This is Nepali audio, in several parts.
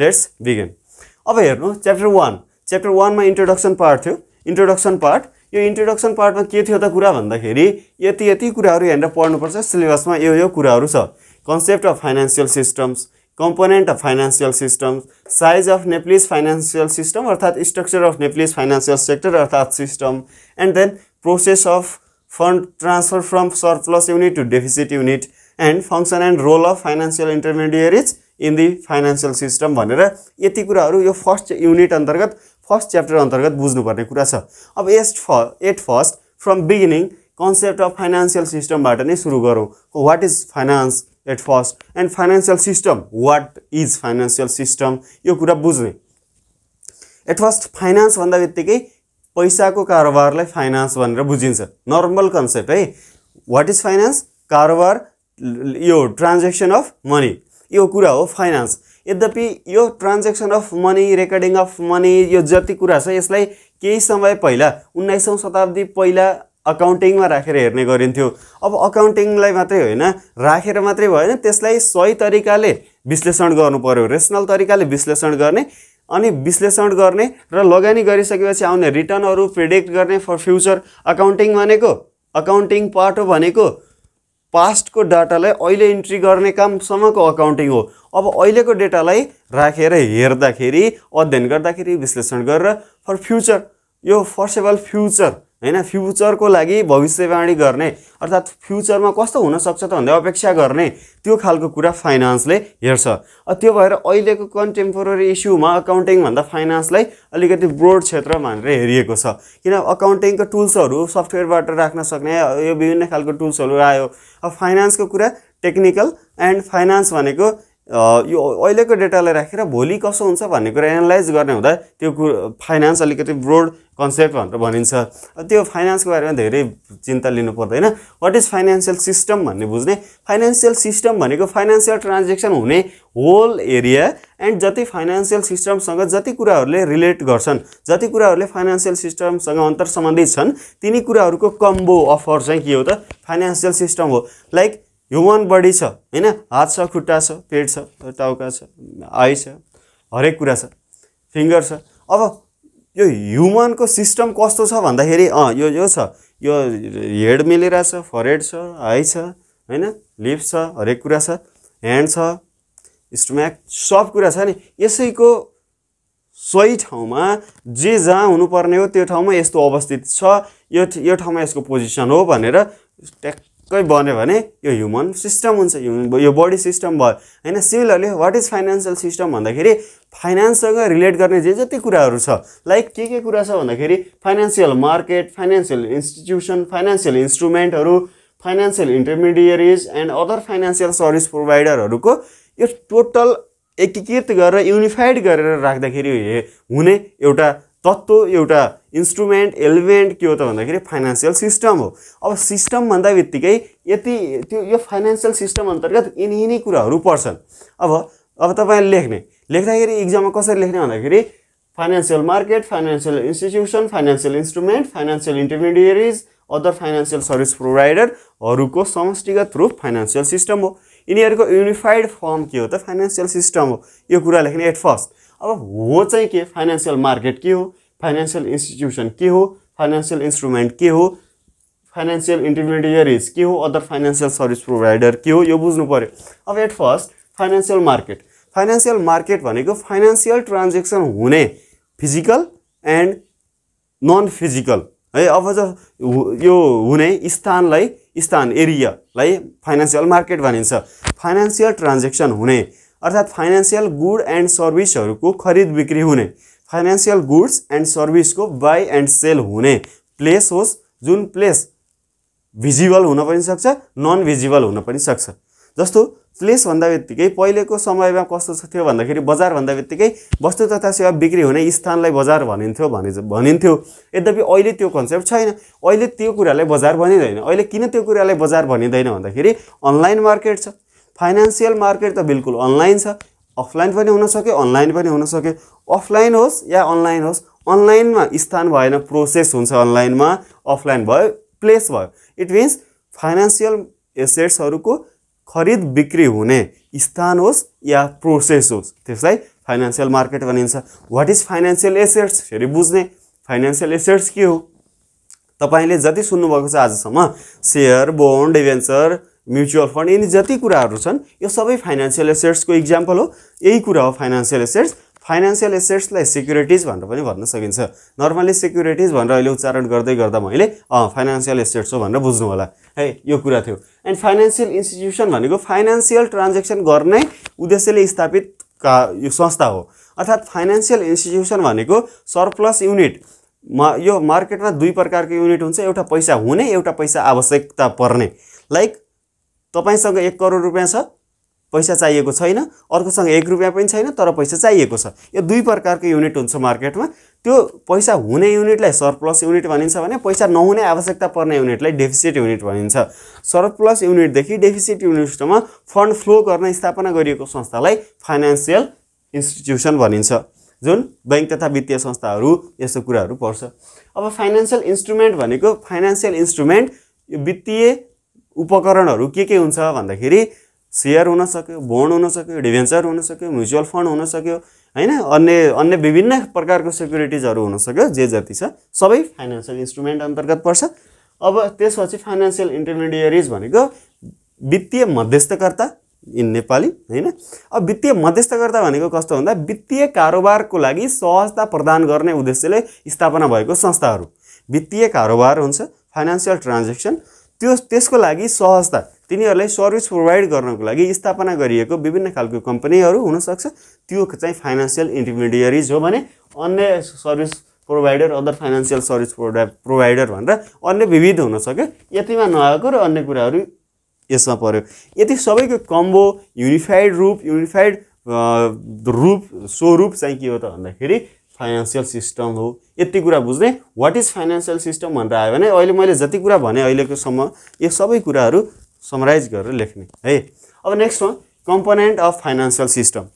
Let's begin. अब हेर्नु chapter 1 मा introduction part थियो. Introduction part यो introduction part मा के थियो त कुरा भन्दाखेरि यति यति कुराहरु हेरेर पढ्नुपर्छ सिलेबस मा यो यो कुराहरु छ. Concept of financial systems, component of financial systems, size of Nepalese financial system अर्थात structure of Nepalese financial sector अर्थात system, and then process of fund transfer from surplus unit to deficit unit, and function and role of financial intermediaries in the financial system भनेर यति कुराहरु यो फर्स्ट युनिट अन्तर्गत फर्स्ट च्याप्टर अन्तर्गत बुझ्नु पर्ने कुरा छ. अब at first from beginning concept of financial system बाट नै सुरु गरौं. What is finance at first, and financial system, what is financial system, यो कुरा बुझ्ने. एट फर्स्ट फाइनान्स भन्दा बित्तिकै पैसाको कारोबारलाई फाइनान्स भनेर बुझिन्छ. नर्मल कन्सेप्ट है. What is finance? कारोबार, यो ट्रान्ज्याक्सन अफ मनी, यो कुरा हो फाइनान्स. यद्यपि यो transaction of money, recording of money, यो जति कुरा छ यसलाई केही समय पहिला 19औं शताब्दी पहिला अकाउन्टिङमा राखेर हेर्ने गरिन्थ्यो. अब अकाउन्टिङलाई मात्रै हैन, राखेर मात्रै भएन, त्यसलाई सही तरिकाले विश्लेषण गर्नु पर्यो. रेशनल तरिकाले विश्लेषण गर्ने अनि विश्लेषण गर्ने र लगानी गरिसकेपछि आउने रिटर्नहरु प्रेडिक्ट गर्ने फर फ्युचर. अकाउन्टिङ भनेको, अकाउन्टिङ पार्ट हो भनेको पास्ट को डाटालाई अहिले इन्ट्री गर्ने काम सम्मको अकाउन्टिङ हो. अब अहिलेको डाटालाई राखेर हेर्दाखेरि, अध्ययन गर्दाखेरि, विश्लेषण गरेर फर फ्युचर, यो फोर्सेबल फ्युचर हैन, फ्युचर को लागि भविष्यवाणी गर्ने अर्थात फ्युचर मा कस्तो हुन सक्छ त भन्ने अपेक्षा गर्ने, त्यो खालको कुरा फाइनान्सले हेर्छ. त्यो भएर अहिलेको कन्टेम्पोररी इश्यू मा अकाउन्टिङ भन्दा फाइनान्सलाई अलिकति ब्रोड क्षेत्र मानेर हेरिएको छ. किन अकाउन्टिङको टुल्सहरु सफ्टवेयरबाट राख्न सक्ने यो विभिन्न खालको टुल्सहरु आयो. अब फाइनान्सको कुरा टेक्निकल, एन्ड फाइनान्स भनेको यो अहिलेको डाटालाई राखेर भोलि कसो हुन्छ भन्ने कुरा एनालाइज गर्ने हुँदा त्यो फाइनान्स अलिकति ब्रोड कन्सेप्ट भनेर भनिन्छ. त्यो फाइनान्सको बारेमा धेरै चिन्ता लिनु पर्दैन. व्हाट इज फाइनान्शियल सिस्टम भन्ने बुझ्ने. फाइनान्शियल सिस्टम भनेको फाइनान्शियल ट्रान्ज्याक्सन हुने होल एरिया, एन्ड जति फाइनान्शियल सिस्टमसँग जति कुराहरुले रिलेट गर्छन्, जति कुराहरुले फाइनान्शियल सिस्टमसँग अन्तरसम्बन्धित छन्, तिनी कुराहरुको कम्बो अफर चाहिँ के हो त फाइनान्शियल सिस्टम हो. लाइक ह्युमन बडी छ हैन, हात छ, खुट्टा छ, पेट छ, टाउका छ, आइ छ, हरेक कुरा छ, फिंगर छ. अब यो ह्युमन को सिस्टम कस्तो छ भन्दाखेरि यो यो छ, यो हेड मिलेर छ, फरहेड छ, आइ छ हैन, लिप्स छ, हरेक कुरा छ, ह्यान्ड छ, स्टमक, सब कुरा छ नि. यसैको सही ठाउँमा जे जहाँ हुनु पर्ने हो त्यो ठाउँमा यस्तो अवस्थित छ, यो ठाउँमा यसको पोजिसन हो भनेर कोई बन्यो भने यो ह्युमन सिस्टम हुन्छ, यो बॉडी सिस्टम भयो हैन. Similarly what is financial system भन्दाखेरि फाइनान्ससँग रिलेट गर्ने जे जति कुराहरु छ, लाइक के कुरा छ भन्दाखेरि financial market, financial institution, financial इन्स्ट्रुमेन्टहरु, financial intermediaries, and other financial service प्रोवाइडरहरुको यो टोटल एकीकृत गरेर युनिफाइड गरेर राख्दाखेरि हुने एउटा तत्त्व, एउटा इन्स्ट्रुमेन्ट, एलिमेन्ट के हो त भन्दाखेरि फाइनान्शियल सिस्टम हो. अब सिस्टम भन्दा बित्तिकै यति त्यो यो फाइनान्शियल सिस्टम अन्तर्गत यिनी कुराहरु पर्छन्. अब तपाईले लेख्दाखेरि एक्जाममा कसरी लेख्ने भन्दाखेरि financial market, financial institution, financial instrument, financial intermediaries, other financial service provider हरुको समष्टिगत रूप फाइनान्शियल सिस्टम हो. यिनीहरुको युनिफाइड फर्म के हो त फाइनान्शियल सिस्टम हो. यो कुरा लेख्ने एट फर्स्ट. अब हो चाहिँ के, फाइनान्शियल मार्केट के हो, फाइनान्शियल इन्स्टिट्युसन के हो, फाइनान्शियल इन्स्ट्रुमेन्ट के हो, फाइनान्शियल इन्टरमिडियरीज के हो, अदर फाइनान्शियल सर्भिस प्रोवाइडर के हो, यो बुझ्नु पर्यो. अब at first financial market. Financial market भनेको फाइनान्शियल ट्रान्ज्याक्सन हुने फिजिकल एन्ड नन फिजिकल है. अब यो हुने स्थानलाई, स्थान एरियालाई फाइनान्शियल मार्केट भनिन्छ. फाइनान्शियल ट्रान्ज्याक्सन हुने अर्थात फाइनान्शियल गुड एन्ड सर्भिसहरुको खरीद बिक्री हुने, फाइनान्शियल गुड्स एन्ड सर्भिसको बाई एन्ड सेल हुने प्लेस होस्, जुन प्लेस भिजिबल हुन पनि सक्छ, नन भिजिबल हुन पनि सक्छ. जस्तो प्लेस भन्दा बित्तिकै पहिलेको समयमा कस्तो थियो भन्दाखेरि बजार भन्दा बित्तिकै वस्तु तथा सेवा बिक्री हुने स्थानलाई बजार भनिन्थ्यो भनिन्थ्यो. यद्यपि अहिले त्यो कन्सेप्ट छैन, अहिले त्यो कुरालाई बजार भनिदैन. अहिले किन त्यो कुरालाई बजार भनिदैन भन्दाखेरि अनलाइन मार्केट छ. फाइनान्शियल मार्केट त बिल्कुल अनलाइन छ, अफलाइन पनि हुन सक्यो, अनलाइन पनि हुन सक्यो. अफलाइन होस् या अनलाइन होस्, अनलाइनमा स्थान भएन, प्रोसेस हुन्छ अनलाइनमा, अफलाइन भयो, प्लेस भयो. इट मिन्स फाइनान्शियल एसेट्सहरुको खरीद बिक्री हुने स्थान होस् या प्रोसेस होस्, त्यसलाई फाइनेंशियल मार्केट भनिन्छ व्हाट इज फाइनेंशियल एसेट्स फेरि बुझ्ने फाइनेंशियल एसेट्स के हो तपाईले जति सुन्नु भएको छ आजसम्म share bond debenture mutual fund यिनी जति कुराहरु छन् यो सबै फाइनेंशियल एसेट्स को एक्जामपल हो यही कुरा हो फाइनेंशियल एसेट्स लाई सिक्युरिटीज भनेर पनि भन्न सकिन्छ नर्मली सिक्युरिटीज भनेर अहिले उच्चारण गर्दै गर्दा मैले फाइनेंशियल एसेट्स हो भनेर बुझ्नु होला है यो कुरा थियो एन्ड फाइनेंशियल इन्स्टिट्युसन भनेको फाइनेंशियल ट्रान्ज्याक्सन गर्ने उद्देश्यले स्थापित का यो संस्था हो अर्थात फाइनेंशियल इन्स्टिट्युसन भनेको सरप्लस युनिट यो मार्केटमा दुई प्रकारको युनिट हुन्छ एउटा पैसा हुने एउटा पैसा आवश्यकता पर्ने लाइक तपाईसँग 1 करोड रुपैयाँ छ पैसा चाहिएको छैन अर्कोसँग 1 रुपैयाँ पनि छैन तर पैसा चाहिएको छ यो दुई प्रकारको युनिट हुन्छ मार्केटमा त्यो पैसा हुने युनिटलाई सरप्लस युनिट भनिन्छ भने पैसा नहुने आवश्यकता पर्ने युनिटलाई डेफिसिट युनिट भनिन्छ सरप्लस युनिट देखि डेफिसिट युनिटसम्म फन्ड फ्लो गर्न स्थापना गरिएको संस्थालाई फाइनान्शियल इन्स्टिट्युसन भनिन्छ जुन बैंक तथा वित्तीय संस्थाहरू यस्तो कुराहरू पर्छ अब फाइनान्शियल इन्स्ट्रुमेन्ट भनेको फाइनान्शियल इन्स्ट्रुमेन्ट यो वित्तीय उपकरणहरू के हुन्छ भन्दाखेरि शेयर हुन सक्यो बन्ड हुन सक्यो डिबेन्चर हुन सक्यो म्युचुअल फन्ड हुन सक्यो हैन अन्य विभिन्न प्रकारको सिक्युरिटीजहरु हुन सक्यो जे जति छ सबै फाइनान्शियल इन्स्ट्रुमेन्ट अन्तर्गत पर्छ अब त्यसपछि फाइनान्शियल इन्टरमिडियरीज भनेको वित्तीय मध्यस्थकर्ता इन नेपाली हैन अब वित्तीय मध्यस्थकर्ता भनेको कस्तो भन्दा वित्तीय कारोबारको लागि सहजता प्रदान गर्ने उद्देश्यले स्थापना भएको संस्थाहरु वित्तीय कारोबार हुन्छ फाइनान्शियल ट्रान्ज्याक्सन त्यो त्यसको लागि सहजता तिनीहरुलाई सर्भिस प्रोवाइड गर्नको लागि स्थापना गरिएको विभिन्न खालको कम्पनीहरु हुन सक्छ त्यो चाहिँ फाइनान्शियल इन्टरमिडियरीज हो भने अन्य service provider other financial service provider भनेर अन्य विविध हुन सक्यो यतिमा नआएको र अन्य कुराहरु यसमा पर्यो यति सबैको कम्बो युनिफाइड रूप स्वरूप चाहिँ के हो त भन्दाखेरि फाइनान्शियल सिस्टम हो यति कुरा बुझ्ने व्हाट इज फाइनान्शियल सिस्टम भनेर आयो भने अहिले मैले जति कुरा भने अहिलेको सम्म यो सबै कुराहरु समराइज गरेर लेख्ने है अब नेक्स्ट हो कम्पोनेन्ट अफ फाइनान्शियल सिस्टम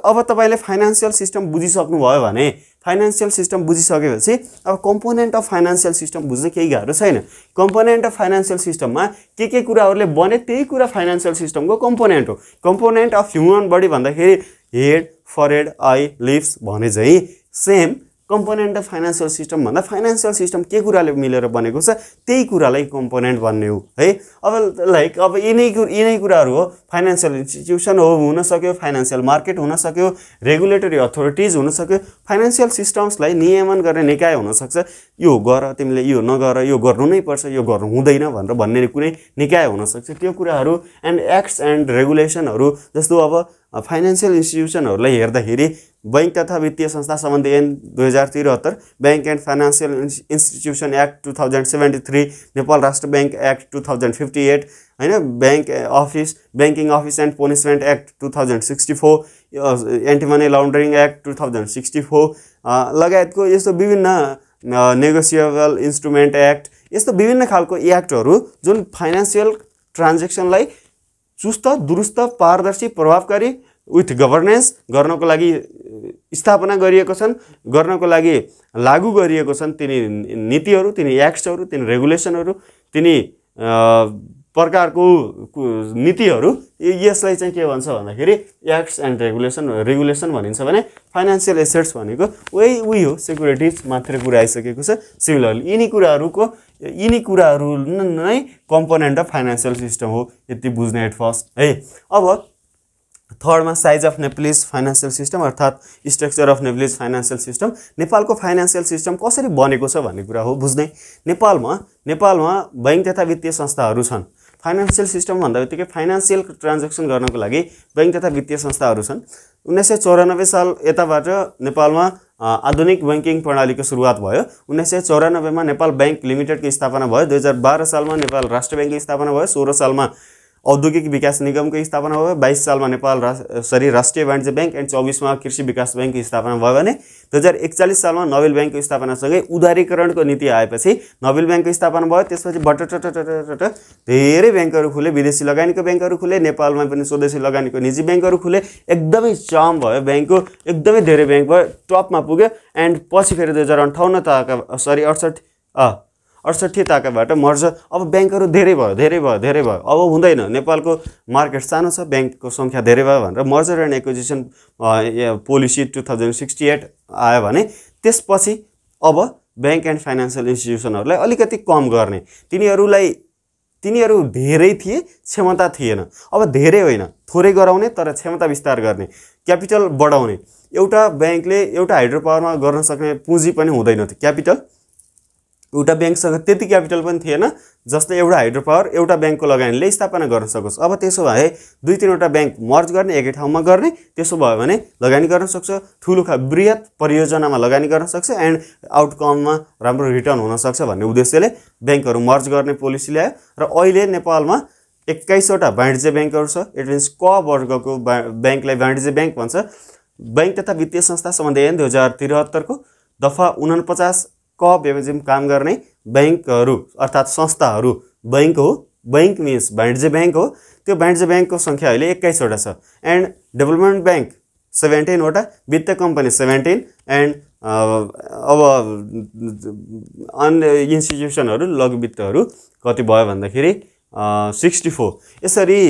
अब तपाईले फाइनान्शियल सिस्टम बुझिसक्नु भयो भने फाइनान्शियल सिस्टम बुझिसकेपछि अब कम्पोनेन्ट अफ फाइनान्शियल सिस्टम बुझ्न केही गाह्रो छैन कम्पोनेन्ट अफ फाइनान्शियल सिस्टममा के कुराहरुले बने त्यही कुरा फाइनान्शियल सिस्टमको कम्पोनेन्ट हो कम्पोनेन्ट अफ ह्युमन बडी भन्दाखेरि हेड फरहेड आई लिप्स भने चाहिँ same component of financial system भन्दा फाइनान्शियल सिस्टम के कुराले मिलेर बनेको छ त्यही कुरालाई कम्पोनेन्ट भन्ने हो है अब लाइक अब यिनै कुराहरु हो फाइनान्शियल इन्स्टिट्युसन हुन सक्यो फाइनान्शियल मार्केट हुन सक्यो रेगुलेटरी अथोरिटीज हुन सक्यो फाइनान्शियल सिस्टम्सलाई नियमन गर्ने निकाय हुन सक्छ यो गर तिमीले यो नगर यो गर्नु नै पर्छ यो गर्नु हुँदैन भनेर भन्ने कुनै निकाय हुन सक्छ त्यो कुराहरु एन्ड एक्ट्स एन्ड रेगुलेसनहरु जस्तो अब फाइनान्शियल इन्स्टिट्युसनहरुलाई हेर्दाखेरि बैंक तथा वित्तीय संस्था सम्बन्धी ऐन 2073 bank and financial institution act 2073 Nepal Rastra bank act 2058 हैन bank office banking office and punishment act 2064 anti money laundering act 2064 लगायतको यस्तो विभिन्न नेगोसिएबल इन्स्ट्रुमेन्ट एक्ट यस्तो विभिन्न खालको एक्टहरु जुन फाइनान्शियल ट्रान्ज्याक्सनलाई चुस्त दुरुस्त पारदर्शी प्रभावकारी विथ गभर्नेन्स गर्नको लागि स्थापना गरिएको छन् गर्नको लागि लागू गरिएको छन् तिनी नीतिहरु तिनी एक्ट्सहरु तिनी रेगुलेसनहरु तिनी प्रकारको नीतिहरु यसलाई चाहिँ के भन्छ भन्दाखेरि एक्ट्स एन्ड रेगुलेसन भनिन्छ भने फाइनान्शियल एसेट्स भनेको उही हो सिक्युरिटीज मात्र कुरा आइसकेको छ सिमिलरली यिनी कुराहरु नै कम्पोनेन्ट अफ फाइनान्शियल सिस्टम हो यति बुझ्ने एट फर्स्ट है अब थर्डमा size of Nepalese financial system अर्थात structure of Nepalese financial system नेपालको फाइनान्शियल सिस्टम कसरी बनेको छ भन्ने कुरा हो बुझ्ने नेपालमा बैंक तथा वित्तीय संस्थाहरू छन् फाइनान्शियल सिस्टम भन्दाबित्तिकै फाइनान्शियल ट्रान्ज्याक्सन गर्नको लागि बैंक तथा वित्तीय संस्थाहरू छन् 1994 साल यताबाट नेपालमा आधुनिक बैंकिङ प्रणालीको सुरुवात भयो 1994 मा नेपाल बैंक लिमिटेडको स्थापना भयो 2012 सालमा नेपाल राष्ट्र बैंकको स्थापना भयो 16 सालमा औद्योगिक विकास निगमको स्थापना भयो 22 सालमा नेपाल राष्ट्रिय वाणिज्य बैंक एन्ड 24 मा कृषि विकास बैंकको स्थापना भयो भने 2041 सालमा नोबेल बैंकको स्थापनासँगै उदारीकरणको नीति आएपछि नोबेल बैंकको स्थापना भयो त्यसपछि बटटटटटट धेरै बैंकहरु खुले विदेशी लगानीको बैंकहरु खुले नेपालमा पनि स्वदेशी लगानीको निजी बैंकहरु खुले एकदमै चाम भयो बैंकको एकदमै धेरै बैंक भयो टपमा पुग्यो एन्ड पछि फेरि 2058 ताका सरी 68 68 ताकाबाट मर्ज अब बैंकहरु धेरै भयो अब हुँदैन नेपालको मार्केट सानो छ बैंकको संख्या धेरै भयो भनेर मर्जर एन्ड एक्विजिसन पोलिसी 2068 आयो भने त्यसपछि अब बैंक एन्ड फाइनान्शियल इन्स्टिट्युसनहरुलाई अलिकति कम गर्ने तिनीहरु धेरै थिए क्षमता थिएन अब धेरै होइन थोरै गराउने तर क्षमता विस्तार गर्ने क्यापिटल बढाउने एउटा बैंकले एउटा हाइड्रो पावरमा गर्न सक्ने पुँजी पनि हुँदैन थियो क्यापिटल एउटा बैंकसँग त्यति क्यापिटल पनि थिएन जसले एउटा हाइड्रो पावर एउटा बैंकको लगानीले स्थापना गर्न सकोस् अब त्यसो भए दुई तीनवटा बैंक मर्ज गर्ने एकै ठाउँमा गर्ने त्यसो भयो भने लगानी गर्न सक्छ ठूलोखा बृहत परियोजनामा लगानी गर्न सक्छ एन्ड आउटकममा राम्रो रिटर्न हुन सक्छ भन्ने उद्देश्यले बैंकहरु मर्ज गर्ने पोलिसी ल्यायो र अहिले नेपालमा 21 वटा वाणिज्य बैंकहरु छ इट मिन्स क वर्गको बैंकलाई वाणिज्य बैंक भन्छ बैंक तथा वित्तीय संस्था सम्बन्धी 2073 को दफा 49 क बेमजिम काम गर्ने बैंकहरु अर्थात संस्थाहरु बैंक हो बैंक मीन्स वाणिज्य बैंक हो त्यो वाणिज्य बैंकको संख्या अहिले 21 वटा छ एन्ड डेभलपमेन्ट बैंक 17 वटा वित्त कम्पनी 17 एन्ड अब अन्य इन्स्टिट्युसनहरु लघु वित्तहरु कति भयो भन्दाखेरि 64 यसरी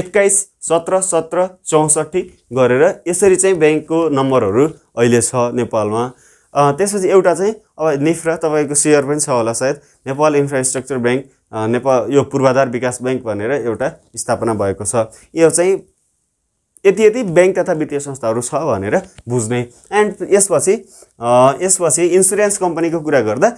21 17 17 64 गरेर यसरी चाहिँ बैंकको नम्बरहरु अहिले छ नेपालमा त्यसपछि एउटा चाहिँ अब नेफ्रा तपाईको शेयर पनि छ होला सायद नेपाल इन्फ्रास्ट्रक्चर बैंक नेपाल यो पूर्वाधार विकास बैंक भनेर एउटा स्थापना भएको छ यो चाहिँ यति बैंक तथा वित्तीय संस्थाहरु छ भनेर बुझ्ने एन्ड यसपछि इन्स्योरेन्स कम्पनीको कुरा गर्दा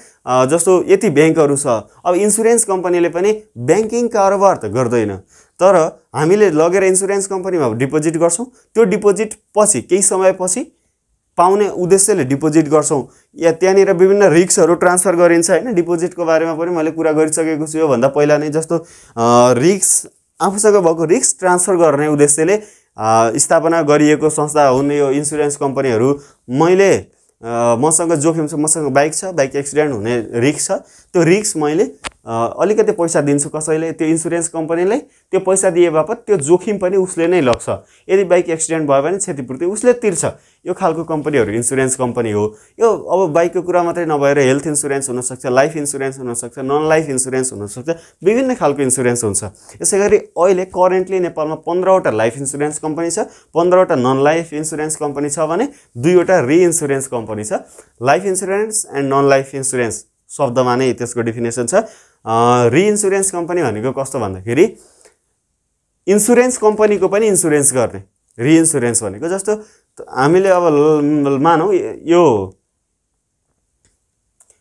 जस्तो यति बैंकहरु छ अब इन्स्योरेन्स कम्पनीले पनि बैंकिङ कारोबार त गर्दैन तर हामीले लगेर इन्स्योरेन्स कम्पनीमा डिपोजिट गर्छौं त्यो डिपोजिट पछि केही समयपछि पाउने उद्देश्यले डिपोजिट गर्छौं या त्यनीर विभिन्न रिस्कहरु ट्रान्सफर गरिन्छ हैन डिपोजिटको बारेमा पनि मैले कुरा गरिसकेको छु यो भन्दा पहिला नै जस्तो रिस्क आफूसँग भएको रिस्क ट्रान्सफर गर्ने उद्देश्यले स्थापना गरिएको संस्था हुने यो इन्स्योरेन्स कम्पनीहरु मैले मसँग जोखिम छ मसँग बाइक छ बाइक एक्सिडेन्ट हुने रिस्क छ त्यो रिस्क मैले अलिकति पैसा दिन्छु कसैले त्यो इन्स्योरेन्स कम्पनीले त्यो पैसा दिए बापत त्यो जोखिम पनि उसले नै लग्छ यदि बाइक एक्सिडेन्ट भयो भने क्षतिपूर्ति उसले तिर्छ यो खालको कम्पनीहरु इन्स्योरेन्स कम्पनी हो यो अब बाइकको कुरा मात्रै नभएर हेल्थ इन्स्योरेन्स हुन सक्छ लाइफ इन्स्योरेन्स हुन सक्छ नन लाइफ इन्स्योरेन्स हुन सक्छ विभिन्न खालको इन्स्योरेन्स हुन्छ यसैगरी अहिले करेन्टली नेपालमा 15 वटा लाइफ इन्स्योरेन्स कम्पनी छ 15 वटा नन लाइफ इन्स्योरेन्स कम्पनी छ भने 2 वटा रिइन्स्योरेन्स कम्पनी छ life insurance and non life insurance शब्दमा नै त्यसको डेफिनेसन छ रिइन्स्योरेन्स कम्पनी भनेको कस्तो भन्दाखेरि इन्स्योरेन्स कम्पनीको पनि इन्स्योरेन्स गर्ने रिइन्स्योरेन्स भनेको जस्तो हामीले अब मानौ यो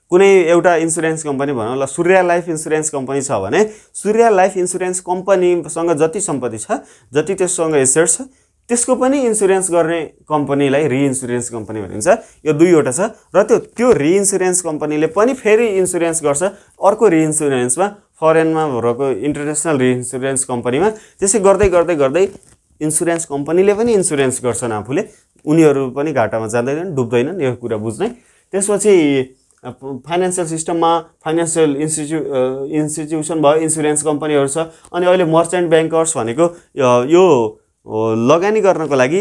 कुनै एउटा इन्स्योरेन्स कम्पनी भनौं ल सूर्य लाइफ इन्स्योरेन्स कम्पनी छ भने सूर्य लाइफ इन्स्योरेन्स कम्पनीसँग जति सम्पत्ति छ जति त्यससँग एसेट्स छ त्यसको पनि इन्स्योरेन्स गर्ने कम्पनीलाई रिइन्स्योरेन्स कम्पनी भनिन्छ यो दुईवटा छ र त्यो रिइन्स्योरेन्स कम्पनीले पनि फेरि इन्स्योरेन्स गर्छ अर्को रिइन्स्योरेन्समा फरेनमा भएको इन्टरनेशनल रिइन्स्योरेन्स कम्पनीमा त्यसै गर्दै गर्दै गर्दै इन्स्योरेन्स कम्पनीले पनि इन्स्योरेन्स गर्छन् आफूले उनीहरु पनि घाटामा जाँदैनन् डुब्दैनन् यो कुरा बुझ्नै त्यसपछि फाइनान्शियल सिस्टममा फाइनान्शियल इन्स्टिट्युसन भयो इन्स्योरेन्स कम्पनीहरु छ अनि अहिले मर्चेन्ट बैंकर्स भनेको यो लगानी गर्नको लागि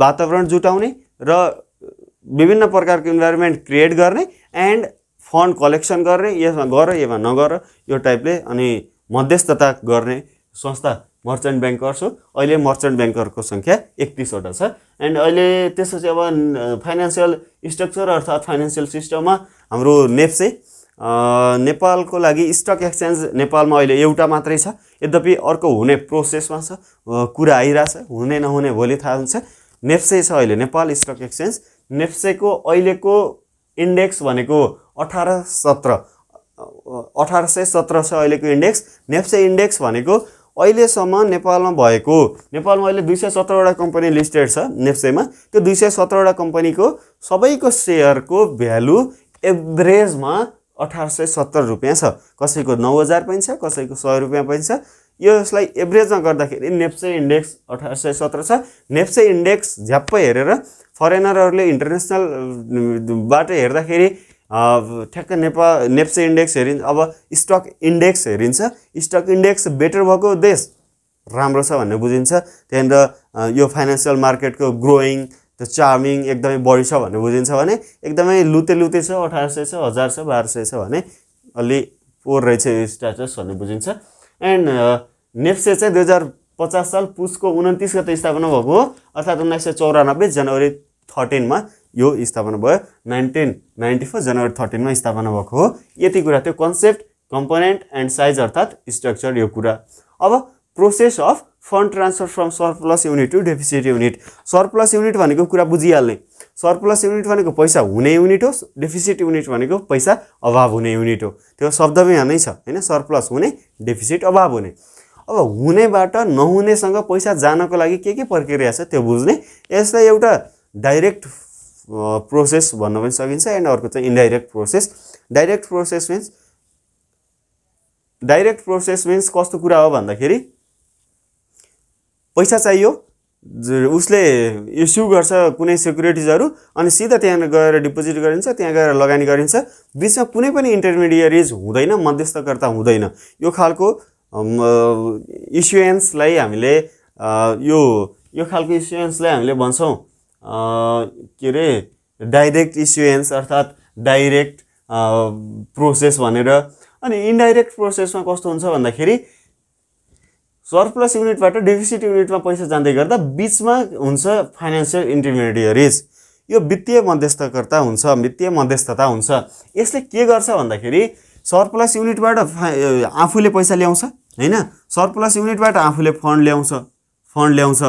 वातावरण जुटाउने र विभिन्न प्रकारको इन्भाइरोनमेन्ट क्रिएट गर्ने एन्ड फन्ड कलेक्सन गर्ने यसमा गर यसमा नगर यो टाइपले अनि मध्यस्थता गर्ने संस्था मर्चेन्ट बैंकर्स हो अहिले मर्चेन्ट बैंकरको संख्या 31 वटा छ एन्ड अहिले त्यसपछि अब फाइनान्शियल स्ट्रक्चर अर्थात फाइनान्शियल सिस्टममा हाम्रो नेप्से नेपालको लागि स्टक एक्सचेन्ज नेपालमा अहिले एउटा मात्रै छ यद्यपि अर्को हुने प्रोसेसमा छ कुरा आइराछ हुने नहुने भोलि थाहा हुन्छ नेप्से छ अहिले नेपाल स्टक एक्सचेन्ज नेप्सेको अहिलेको इन्डेक्स भनेको 1817 छ अहिलेको इन्डेक्स नेप्से इन्डेक्स भनेको अहिलेसम्म नेपालमा अहिले 217 वटा कम्पनी लिस्टेड छ नेप्सेमा त्यो 217 वटा कम्पनीको सबैको शेयरको भ्यालु एभरेजमा 1870 रुपैयाँ छ कसैको 9000 पनि छ कसैको 100 रुपैयाँ पनि छ यसलाई एभरेजमा गर्दाखेरि नेप्से इन्डेक्स 1817 छ नेप्से इन्डेक्स झ्याप्पै हेरेर फरेनरहरुले इन्टरनेशनल बाट हेर्दाखेरि ठ्याक्क नेप्से इन्डेक्स हेरिन्छ अब स्टक इन्डेक्स हेरिन्छ स्टक इन्डेक्स बेटर भएको देश राम्रो छ भन्ने बुझिन्छ त्यहाँनिर यो फाइनान्शियल मार्केटको ग्रोइङ त्यो चार्मिङ एकदमै बढी छ भन्ने बुझिन्छ भने एकदमै लुते छ 1800 छ 1000 छ 1200 छ भने अलि पोर रहेछ यो स्ट्याटस भन्ने बुझिन्छ एन्ड नेप्से चाहिँ 2050 साल पुसको 29 गते स्थापना भएको हो अर्थात 1994 जनवरी 13 मा यो स्थापना भयो 1994 जनवरी 13 मा स्थापना भएको हो यति कुरा त्यो कन्सेप्ट कम्पोनेन्ट एन्ड साइज अर्थात स्ट्रक्चर यो कुरा अब process of fund transfer from surplus unit to deficit unit surplus unit भनेको कुरा बुझिहाल्ने सरप्लस युनिट भनेको पैसा हुने युनिट हो डेफिसिट युनिट भनेको पैसा अभाव हुने युनिट हो त्यो शब्दमै यहाँ नै छ हैन सरप्लस हुने डेफिसिट अभाव हुने अब हुनेबाट नहुनेसँग पैसा जानको लागि के प्रक्रिया छ त्यो बुझ्ने यसलाई एउटा डाइरेक्ट प्रोसेस भन्न पनि सकिन्छ एन्ड अर्को चाहिँ indirect process direct process means कस्तो कुरा हो भन्दाखेरि पैसा चाहियो उसले इस्यु गर्छ कुनै सिक्युरिटीजहरु अनि सीधा त्यहाँ गएर डिपोजिट गरिन्छ त्यहाँ गएर लगानी गरिन्छ बीचमा कुनै पनि इन्टरमिडियरीज हुँदैन मध्यस्थकर्ता हुँदैन यो खालको इश्युएन्सलाई हामीले यो खालको इश्युएन्सलाई हामीले भन्छौं के रे डाइरेक्ट इश्युएन्स अर्थात डाइरेक्ट प्रोसेस भनेर अनि इन्डाइरेक्ट प्रोसेसमा कस्तो हुन्छ भन्दाखेरि सरप्लस युनिटबाट डेफिसिट युनिटमा पैसा जाँदै गर्दा बीचमा हुन्छ फाइनान्शियल इन्टरमिडियरीज यो वित्तीय मध्यस्थकर्ता हुन्छ वित्तीय मध्यस्थता हुन्छ यसले के गर्छ भन्दाखेरि सरप्लस युनिटबाट आफूले पैसा ल्याउँछ हैन सरप्लस युनिटबाट आफूले फन्ड ल्याउँछ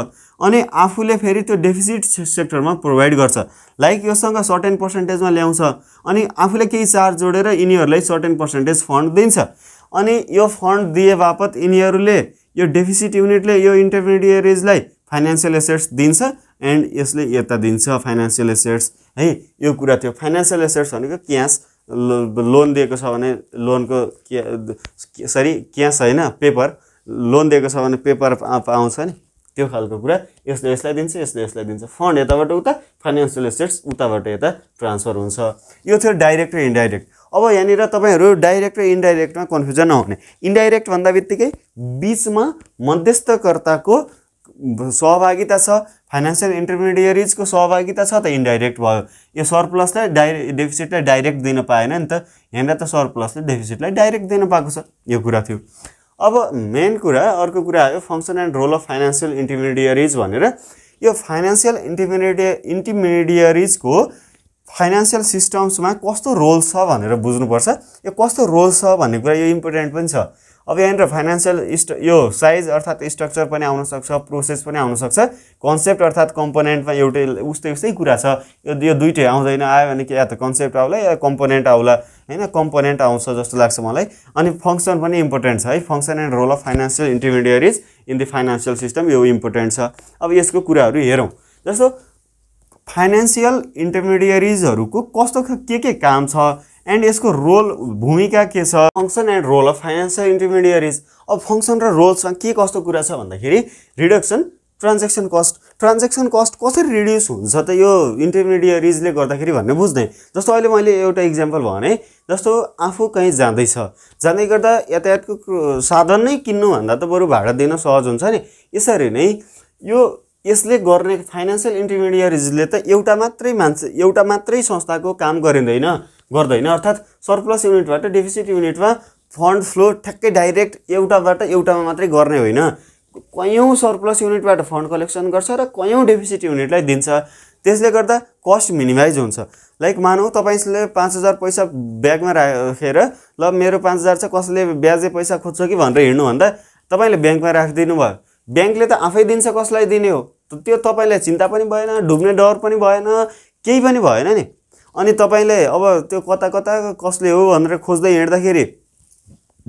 अनि आफूले फेरि त्यो डेफिसिट सेक्टरमा प्रोवाइड गर्छ लाइक योसँग सर्टेन पर्सेन्टेजमा ल्याउँछ अनि आफूले केही चार्ज जोडेर इनीहरुलाई सर्टेन पर्सेन्टेज फन्ड दिन्छ अनि यो फन्ड दिए बापत इनीहरुले यो डेफिसिट युनिटले यो इन्टरमिडियरीजलाई फाइनान्शियल एसेट्स दिन्छ एन्ड यसले यता दिन्छ फाइनान्शियल एसेट्स है यो कुरा थियो फाइनान्शियल एसेट्स भनेको क्याश लोन दिएको छ भने लोनको सरी क्याश हैन पेपर लोन दिएको छ भने पेपर आउँछ नि त्यो खालको कुरा यसले यसलाई दिन्छ फन्ड यताबाट उता फाइनान्शियल एसेट्स उताबाट यता ट्रान्सफर हुन्छ यो थियो डाइरेक्ट र इन्डाइरेक्ट अब यहाँनिर तपाईहरु डाइरेक्ट र इन्डाइरेक्टमा कन्फ्युजन नहुने इन्डाइरेक्ट भन्दा बित्तिकै बीचमा मध्यस्थकर्ताको सहभागिता छ फाइनान्शियल इन्टरमिडियरीजको सहभागिता छ त इन्डाइरेक्ट भयो यो सरप्लसलाई डेफिसिटलाई डाइरेक्ट दिन पाएन नि त यहाँनिर त सरप्लसले डेफिसिटलाई डाइरेक्ट दिन पाएको छ यो कुरा थियो अब मेन कुरा अर्को कुरा आयो function and role of financial intermediaries भनेर यो फाइनान्शियल इन्टरमिडियरीज को फाइनान्शियल सिस्टम्समा कस्तो रोल छ भनेर बुझ्नु पर्छ यो कस्तो रोल छ भन्ने कुरा यो इम्पोर्टेन्ट पनि छ अब यहाँ फाइनान्शियल यो साइज अर्थात स्ट्रक्चर पनि आउन सक्छ प्रोसेस पनि आउन सक्छ कन्सेप्ट अर्थात कम्पोनेन्टमा एउटै उस्तै कुरा छ यो दुईटै आउँदैन आयो भने या त कन्सेप्ट आउला या कम्पोनेन्ट आउला हैन कम्पोनेन्ट आउँछ जस्तो लाग्छ मलाई अनि फंक्शन पनि इम्पोर्टेन्ट छ है function and role of financial intermediaries in the financial system यो इम्पोर्टेन्ट छ अब यसको कुराहरु हेरौं जस्तो फाइनान्शियल इन्टरमिडियरीजहरुको कस्तो के काम छ एन्ड यसको रोल भूमिका के छ function and role of financial intermediaries अब फंक्शन र रोलसँग के कस्तो कुरा छ भन्दाखेरि रिडक्सन ट्रान्ज्याक्सन कस्ट कसरी रिड्युस हुन्छ त यो इन्टरमिडियरीजले गर्दाखेरि भन्ने बुझ्दै जस्तो अहिले मैले एउटा एक्जम्पल भने जस्तो आफू कहीं जाँदै गर्दा यातायातको साधन नै किन्नु भन्दा त बरु भाडा दिन सहज हुन्छ नि यसरी नै यो यसले गर्ने फाइनान्शियल इन्टरमिडियरीजले त एउटा मात्रै संस्थाको काम गर्दैन अर्थात सरप्लस युनिटबाट डेफिसिट युनिटमा फन्ड फ्लो ठ्याक्कै डाइरेक्ट एउटाबाट एउटामा मात्रै गर्ने होइन कयौं सरप्लस युनिटबाट फन्ड कलेक्सन गर्छ र कयौं डेफिसिट युनिटलाई दिन्छ त्यसले गर्दा कस्ट मिनिमाइज हुन्छ लाइक मानौ तपाईले 5000 पैसा ब्यागमा राखेर ल मेरो 5000 छ कसले ब्याजै पैसा खोज्छ कि भनेर हिड्नु भन्दा तपाईले बैंकमा राखिदिनु भयो बैंकले त आफै दिन्छ कसलाई दिने हो त त्यो तपाईलाई चिन्ता पनि भएन डुब्ने डर पनि भएन केही पनि भएन नि अनि तपाईले अब त्यो कता कता कसले हो भनेर खोज्दै हिड्दाखेरि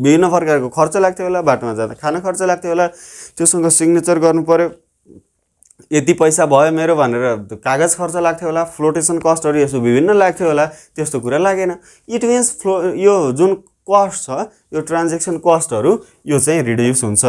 विभिन्न प्रकारको खर्च लाग्थ्यो होला बाटोमा जाँदा खाना खर्च लाग्थ्यो होला त्यससँग सिग्नेचर गर्नु पर्यो यति पैसा भयो मेरो भनेर कागज खर्च लाग्थ्यो होला फ्लोटेसन कस्टहरु यसो विभिन्न लाग्थ्यो होला त्यस्तो कुरा लागेन इट मीन्स यो जुन कस्ट छ यो ट्रान्ज्याक्सन कस्टहरु यो चाहिँ रिड्युस हुन्छ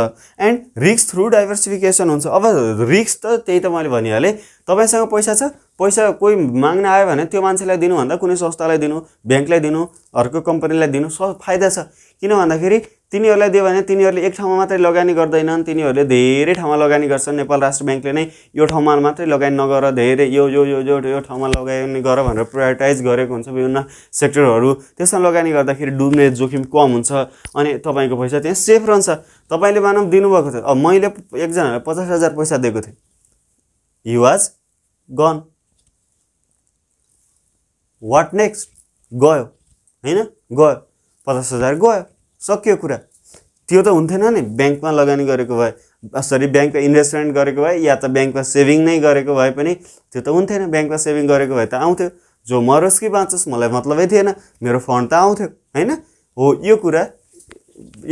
एन्ड रिस्क थ्रु डाइभर्सिफिकेसन हुन्छ अब रिस्क त त्यही त मैले भनिहाले तपाईसँग पैसा छ पैसा कोही माग्न आयो भने त्यो मान्छेलाई दिनु भन्दा कुनै संस्थालाई दिनु बैंकलाई दिनु अर्को कम्पनीलाई दिनु फाइदा छ किन भन्दाखेरि तिनीहरुलाई दियो भने तिनीहरुले एक ठाउँमा मात्रै लगानी गर्दैनन् तिनीहरुले धेरै ठाउँमा लगानी गर्छन् नेपाल राष्ट्र बैंकले नै यो ठाउँमा मात्रै लगानी नगर धेरै यो यो यो यो यो ठाउँमा लगानी गर भनेर प्रायोरिटाइज गरेको हुन्छ विभिन्न सेक्टरहरु त्यसमा लगानी गर्दाखेरि डुब्ने जोखिम कम हुन्छ अनि तपाईको पैसा त्यहाँ सेफ रहन्छ तपाईले मानम दिनुभएको थियो अब मैले एकजनालाई ५०,००० पैसा दिएको थिए he was gone what next गयो हैन गयो ५०,००० गयो सक्यो कुरा त्यो त हुँदैन नि बैंकमा लगानी गरेको भए सरी बैंकमा इन्भेस्टमेन्ट गरेको भए या त बैंकमा सेभिङ नै गरेको भए पनि त्यो त हुँदैन बैंकमा सेभिङ गरेको भए त आउँथ्यो जो मरोस् कि बाँचोस् मलाई मतलबै थिएन मेरो फन्ड त आउँथ्यो हैन हो यो कुरा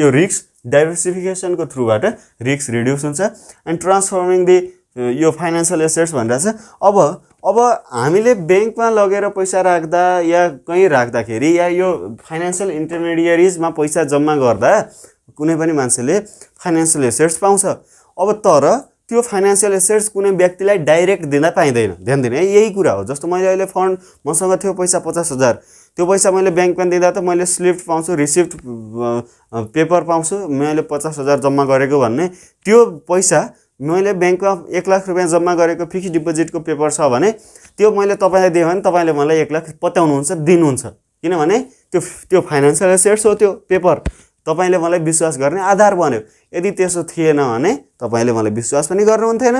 यो रिस्क डाइभर्सिफिकेसन को थ्रुबाट रिस्क रिड्युस हुन्छ एन्ड ट्रान्सफर्मिङ द यो फाइनान्शियल एसेट्स भनिरहेछ अब हामीले बैंकमा लगेर पैसा राख्दा या कहीं राख्दाखेरि या यो फाइनान्शियल इन्टरमिडियरीजमा पैसा जम्मा गर्दा कुनै पनि मान्छेले फाइनान्शियल एसेट्स पाउँछ अब तर त्यो फाइनान्शियल एसेट्स कुनै व्यक्तिलाई डाइरेक्ट दिन पाइदैन ध्यान दिने यही कुरा हो जस्तो मैले अहिले फन्ड मसँग थियो पैसा ५०,००० त्यो पैसा मैले बैंकमा दिँदा त मैले स्लिप पाउँछु रिसिप्ट पेपर पाउँछु मैले ५०,००० जम्मा गरेको भन्ने त्यो पैसा मैले बैंकमा १ लाख रुपैयाँ जम्मा गरेको फिक्स्ड डिपोजिटको पेपर छ भने त्यो मैले तपाईलाई दिए भने तपाईले मलाई १ लाख पत्याउनुहुन्छ दिनुहुन्छ किनभने त्यो फाइनान्शियल एसेट्स हो त्यो पेपर तपाईले मलाई विश्वास गर्ने आधार बन्यो यदि त्यसो थिएन भने तपाईले मलाई विश्वास पनि गर्नुहुन्थेन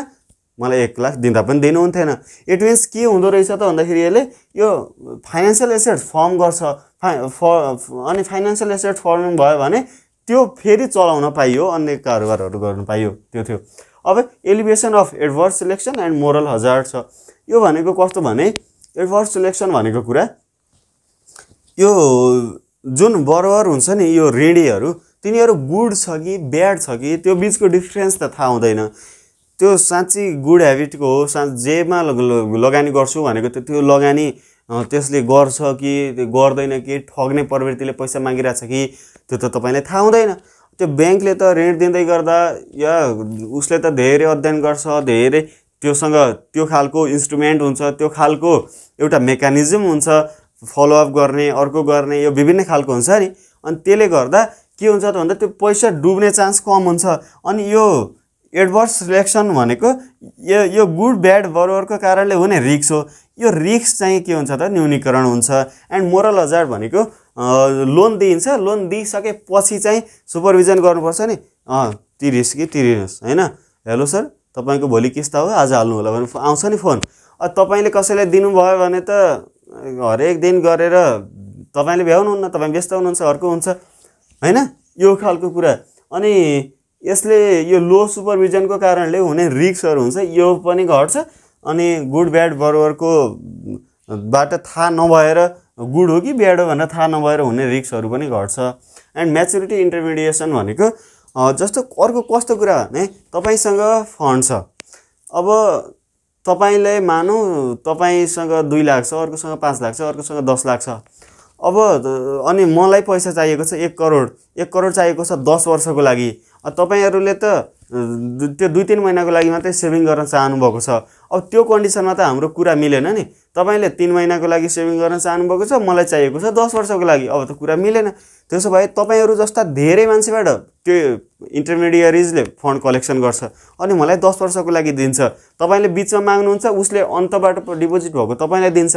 मलाई १ लाख दिँदा पनि दिनुहुन्थेन इट मीन्स के हुँदो रहेछ त भन्दाखेरि यसले यो फाइनान्शियल एसेट्स फर्म गर्छ अनि फाइनान्शियल एसेट फर्म भयो भने त्यो फेरि चलाउन पाइयो अन्य कारोबारहरू गर्न पाइयो त्यो थियो अब alleviation of adverse selection and moral hazard छ यो भनेको कस्तो भने एडभर्स सिलेक्सन भनेको कुरा यो जुन बरोवर हुन्छ नि यो ऋणीहरु तिनीहरु गुड छ कि ब्याड छ कि त्यो बीचको डिफरेन्स त थाहा हुँदैन त्यो साच्चै गुड ह्याबिट को हो जेमा लगानी गर्छु भनेको त्यो लगानी त्यसले गर्छ कि गर्दैन कि ठग्ने प्रवृत्तिले पैसा मागिराछ कि त्यो त तपाईलाई थाहा हुँदैन त्यो बैंकले त ऋण दिँदै गर्दा या उसले त धेरै अध्ययन गर्छ धेरै त्योसँग त्यो खालको इन्स्ट्रुमेन्ट हुन्छ त्यो खालको एउटा मेकानिजम हुन्छ फलो अप गर्ने अर्को गर्ने यो विभिन्न खालको हुन्छ नि अनि त्यसले गर्दा के हुन्छ त भन्दा त्यो पैसा डुब्ने चान्स कम हुन्छ अनि यो एडभर्स सिलेक्सन भनेको यो गुड ब्याड बरोवरको कारणले हुने रिस्क हो यो रिस्क चाहिँ के हुन्छ त न्यूनीकरण हुन्छ एन्ड मोरल हजार्ड भनेको लोन दिइन्छ लोन दिइसकेपछि चाहिँ सुपरभिजन गर्नुपर्छ नि तिरिस् कि तिरिस् हैन हेलो सर तपाईको भोलि किस्ता हो आज हाल्नु होला भने आउँछ नि फोन तपाईले कसैलाई दिनु भयो भने त हरेक दिन गरेर तपाईले भ्याउनुहुन्न तपाई व्यस्त हुनुहुन्छ अर्को हुन्छ हैन यो खालको कुरा अनि यसले यो लो सुपरभिजन को कारणले हुने रिस्कहरु हुन्छ यो पनि घट्छ अनि गुड ब्याड बरोवर को बाट थाहा नभएर गुड हो कि ब्याड हो भनेर थाहा नभएर हुने रिस्कहरु पनि घट्छ एन्ड म्याच्युरिटी इन्टरमिडिएसन भनेको जस्तो अर्को कस्तो कुरा भने तपाईसँग फन्ड छ अब तपाईले मानौ तपाईसँग २ लाख छ अर्कोसँग ५ लाख छ अर्कोसँग १० लाख छ अब अनि मलाई पैसा चाहिएको छ १ करोड चाहिएको छ १० वर्षको लागि तपाईहरुले त त्यो २-३ महिनाको लागि मात्रै सेभिङ गर्न चाहनु भएको छ अब त्यो कन्डिसनमा त हाम्रो कुरा मिलेन नि तपाईले ३ महिनाको लागि सेभिङ गर्न चाहनु भएको छ मलाई चाहिएको छ १० वर्षको लागि अब त कुरा मिलेन त्यसो भए तपाईहरु जस्ता धेरै मान्छेबाट त्यो इन्टरमिडियरीजले फन्ड कलेक्सन गर्छ अनि मलाई १० वर्षको लागि दिन्छ तपाईले बीचमा माग्नुहुन्छ उसले अन्तबाट डिपोजिट भएको तपाईलाई दिन्छ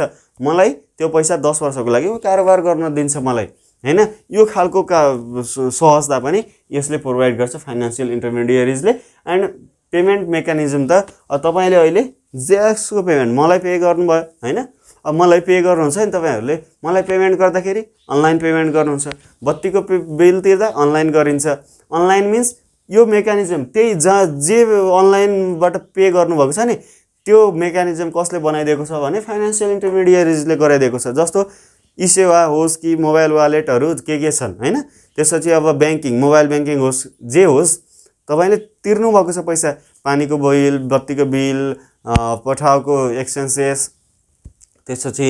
मलाई त्यो पैसा १० वर्षको लागि कारोबार गर्न दिन्छ मलाई हैन यो खालको सहजता पनि यसले प्रोवाइड गर्छ फाइनान्शियल इन्टरमिडियरीजले एन्ड पेमेन्ट मेकानिजम त तपाईले अहिले जेक्सको पेमेन्ट मलाई पे गर्नुभयो हैन अब मलाई पे गर्नुहुन्छ नि तपाईहरुले मलाई पेमेन्ट गर्दाखेरि अनलाइन पेमेन्ट गर्नुहुन्छ बत्तीको बिल तिर्दा अनलाइन गरिन्छ अनलाइन मिन्स यो मेकानिजम त्यही जे अनलाइनबाट पे गर्नुभएको छ नि त्यो मेकानिजम कसले बनाइदिएको छ भने फाइनान्शियल इन्टरमिडियरीजले गराइदिएको छ जस्तो ई सेवा होस् कि मोबाइल वालेटहरु के छन् हैन त्यसपछि अब बैंकिङ मोबाइल बैंकिङ होस् जे होस् तपाईले तिर्नु भएको छ पैसा पानीको बिल बत्तीको बिल पठाएको एक्सपेन्सेस त्यसपछि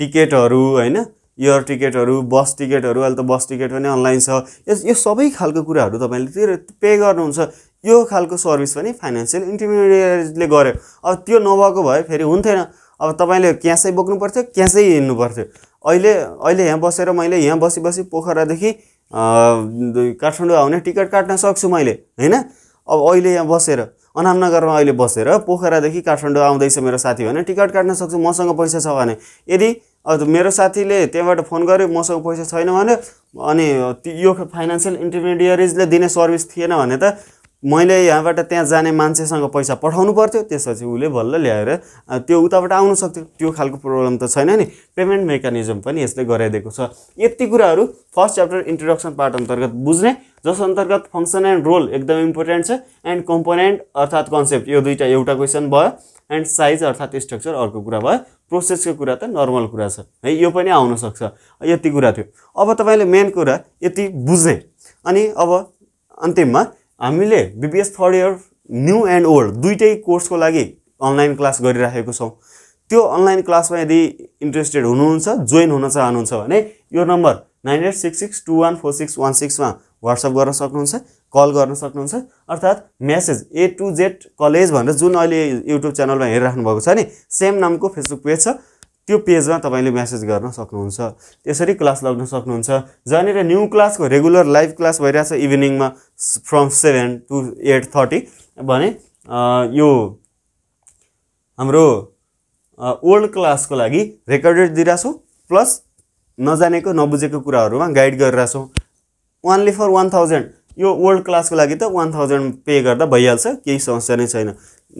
टिकटहरु हैन एयर टिकटहरु बस टिकटहरु अहिले त बस टिकट पनि अनलाइन छ यो सबै खालको कुराहरु तपाईले पे गर्नुहुन्छ यो खालको सर्भिस पनि फाइनान्शियल इन्टरमिडियरीजले गर्यो अब त्यो नभएको भए फेरि हुँदैन अब तपाईले क्याशै बोक्नु पर्थ्यो क्याशै हिन्नु पर्थ्यो अहिले यहाँ बसेर मैले यहाँ बसी पोखरादेखि काठमाडौँ आउने टिकट काट्न सक्छु मैले हैन अब अहिले यहाँ बसेर अनामनगरमा अहिले बसेर पोखरादेखि काठमाडौँ आउँदैछ मेरो साथी भने टिकट काट्न सक्छु मसँग पैसा छ भने यदि मेरो साथीले त्यबाट फोन गर्यो मसँग पैसा छैन भने अनि यो फाइनान्शियल इन्टरमिडियरीजले दिने सर्भिस थिएन भने त मैले यहाँबाट त्यहाँ जाने मान्छेसँग पैसा पठाउनु पर्थ्यो त्यसपछि उले भल्ल ल्याएर त्यो उताबाट आउन सक्थ्यो त्यो खालको प्रब्लम त छैन नि पेमेन्ट मेकानिजम पनि यसले गराइदिएको छ यति कुराहरु फर्स्ट च्याप्टर इन्ट्रोडक्सन पार्ट अन्तर्गत बुझ्ने जस अन्तर्गत फंक्शन एन्ड रोल एकदम इम्पोर्टेन्ट छ एन्ड कम्पोनेन्ट अर्थात कन्सेप्ट यो दुईटा एउटा क्वेशन भयो एन्ड साइज अर्थात स्ट्रक्चर अर्को कुरा भयो प्रोसेसको कुरा त नर्मल कुरा छ है यो पनि आउन सक्छ यति कुरा थियो अब तपाईले मेन कुरा यति बुझ्ने अनि अब अन्तिममा हामीले BBS third year new and old दुईटै कोर्सको लागि अनलाइन क्लास गरिराखेको छौं त्यो अनलाइन क्लासमा यदि इन्ट्रेस्टेड हुनुहुन्छ जोइन हुन चाहनुहुन्छ भने यो नम्बर 9866214616 मा WhatsApp गर्न सक्नुहुन्छ कल गर्न सक्नुहुन्छ अर्थात message A to Z college भनेर जुन अहिले YouTube च्यानलमा हेरिराख्नु भएको छ नि सेम नामको फेसबुक पेज छ त्यो पेजमा तपाईले मेसेज गर्न सक्नुहुन्छ त्यसरी क्लास लाग्न सक्नुहुन्छ जनेर न्यू क्लासको रेगुलर लाइभ क्लास भइराछ इभिनिङमा फ्रम 7 टु 8:30 भने यो हाम्रो ओल्ड क्लासको लागि रेकर्डेड दिराछौ प्लस नजानेको नबुझेको कुराहरुमा गाइड गरिराछौ ओन्ली फर 1000 यो ओल्ड क्लासको लागि त 1000 पे गर्दा भइहाल्छ केही समस्या नै छैन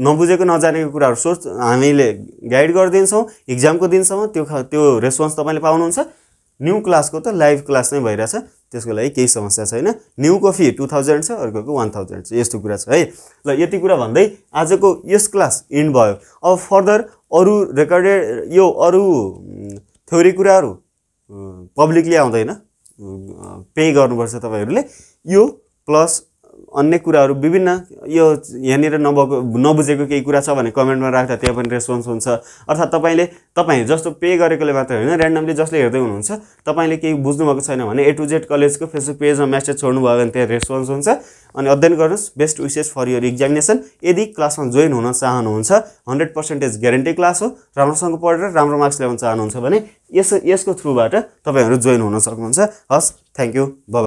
नबुझेको नजानेको कुराहरु सोच हामीले गाइड गर्दिन्छौं एक्जामको दिनसम्म त्यो रेस्पोन्स तपाईले पाउनुहुन्छ न्यू क्लासको त लाइभ क्लास नै भइराछ त्यसको लागि केही समस्या छैन न्यू को फी 2000 छ अर्कोको 1000 छ यस्तो कुरा छ है ल यति कुरा भन्दै आजको यस क्लास एन्ड भयो अब फर्दर अरु रेकर्डेड यो अरु थ्योरी कुराहरु पब्लिकली आउँदैन पे गर्नुपर्छ तपाईहरुले यो प्लस अन्य कुराहरु विभिन्न यो यहाँनिर नबको नबुझेको केही कुरा छ भने कमेन्टमा राख्दा त्यहाँ पनि रेस्पोन्स हुन्छ अर्थात तपाईले जस्तो पे गरेकोले मात्र हैन र्यान्डमली जसले हेर्दै हुनुहुन्छ तपाईले केही बुझ्नु भएको छैन भने ए टु जेड कलेजको फेसबुक पेजमा मेसेज छोड्नु भयो भने त्यहाँ रेस्पोन्स हुन्छ अनि अध्ययन गर्नुस् best wishes for your examination यदि क्लासमा जोइन हुन चाहनुहुन्छ 100% ग्यारेन्टी क्लास हो राम्रोसँग पढेर राम्रो मार्क्स ल्याउन चाहनुहुन्छ भने यसको थ्रुबाट तपाईहरु जोइन हुन सक्नुहुन्छ हस् थ्यांक यू बाय